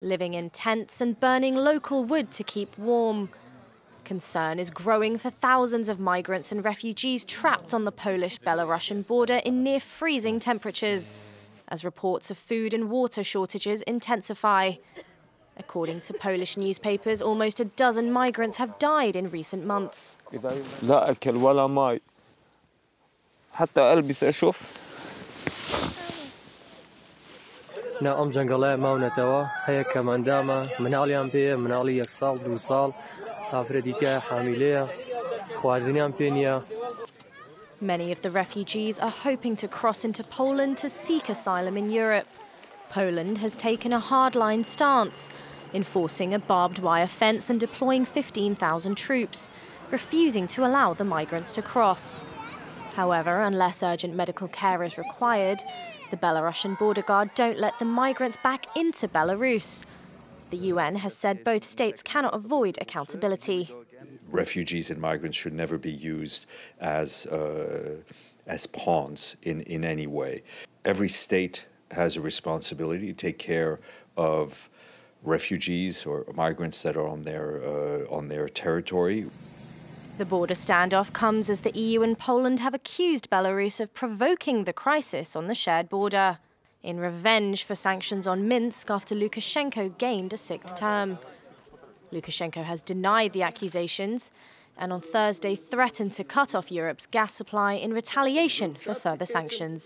living in tents and burning local wood to keep warm. Concern is growing for thousands of migrants and refugees trapped on the Polish-Belarusian border in near-freezing temperatures, as reports of food and water shortages intensify. According to Polish newspapers, almost a dozen migrants have died in recent months. لا أكل ولا ماء. حتى ألبس أشوف. نعم جنگله ماونه تو هی کماندامه منالیان پیه منالی یک سال دو سال افرادیکه حامله خواردنیان پینیا. Many of the refugees are hoping to cross into Poland to seek asylum in Europe. Poland has taken a hardline stance, enforcing a barbed wire fence and deploying 15,000 troops, refusing to allow the migrants to cross. However, unless urgent medical care is required, the Belarusian border guard don't let the migrants back into Belarus. The UN has said both states cannot avoid accountability. Refugees and migrants should never be used as pawns in any way. Every state has a responsibility to take care of refugees or migrants that are on their territory. The border standoff comes as the EU and Poland have accused Belarus of provoking the crisis on the shared border, in revenge for sanctions on Minsk after Lukashenko gained a sixth term. Lukashenko has denied the accusations and on Thursday threatened to cut off Europe's gas supply in retaliation for further sanctions.